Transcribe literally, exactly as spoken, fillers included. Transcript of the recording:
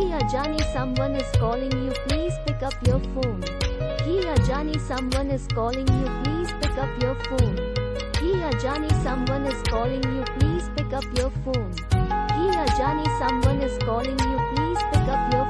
He Ajahni, someone is calling you, please pick up your phone. He Ajahni, someone is calling you, please pick up your phone. He Ajahni, someone is calling you, please pick up your phone. He Ajahni, someone is calling you, please pick up your phone.